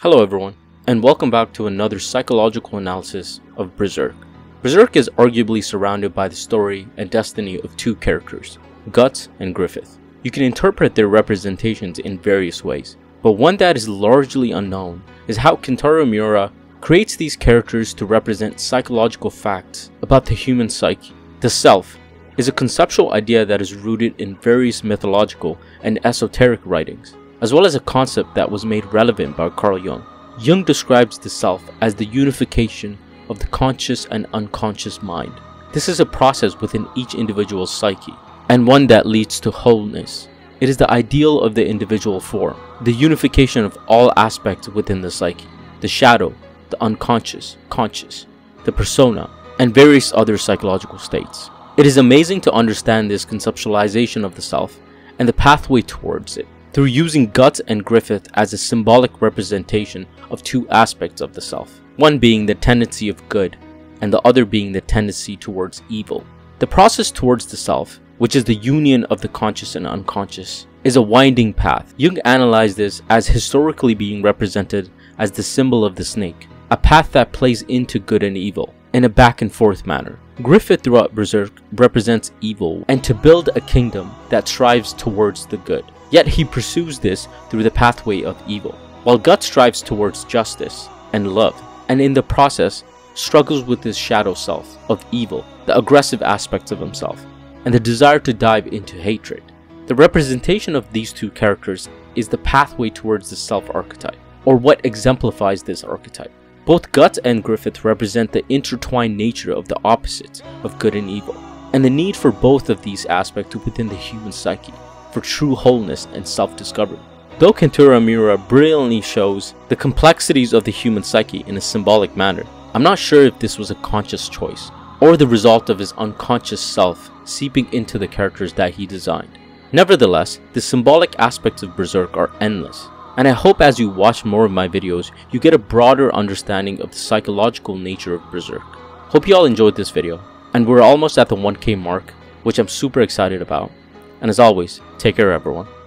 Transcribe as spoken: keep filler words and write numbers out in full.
Hello everyone, and welcome back to another psychological analysis of Berserk. Berserk is arguably surrounded by the story and destiny of two characters, Guts and Griffith. You can interpret their representations in various ways, but one that is largely unknown is how Kentaro Miura creates these characters to represent psychological facts about the human psyche. The self is a conceptual idea that is rooted in various mythological and esoteric writings, as well as a concept that was made relevant by Carl Jung. Jung describes the self as the unification of the conscious and unconscious mind. This is a process within each individual's psyche, and one that leads to wholeness. It is the ideal of the individual form, the unification of all aspects within the psyche, the shadow, the unconscious, conscious, the persona, and various other psychological states. It is amazing to understand this conceptualization of the self and the pathway towards it, through using Guts and Griffith as a symbolic representation of two aspects of the self, one being the tendency of good and the other being the tendency towards evil. The process towards the self, which is the union of the conscious and unconscious, is a winding path. Jung analyzed this as historically being represented as the symbol of the snake, a path that plays into good and evil in a back and forth manner. Griffith throughout Berserk represents evil and to build a kingdom that strives towards the good. Yet he pursues this through the pathway of evil, while Guts strives towards justice and love, and in the process struggles with his shadow self of evil, the aggressive aspects of himself, and the desire to dive into hatred. The representation of these two characters is the pathway towards the self-archetype, or what exemplifies this archetype. Both Guts and Griffith represent the intertwined nature of the opposites of good and evil, and the need for both of these aspects within the human psyche for true wholeness and self-discovery. Though Kentaro Miura brilliantly shows the complexities of the human psyche in a symbolic manner, I'm not sure if this was a conscious choice or the result of his unconscious self seeping into the characters that he designed. Nevertheless, the symbolic aspects of Berserk are endless, and I hope as you watch more of my videos, you get a broader understanding of the psychological nature of Berserk. Hope you all enjoyed this video, and we're almost at the one K mark, which I'm super excited about. And as always, take care everyone.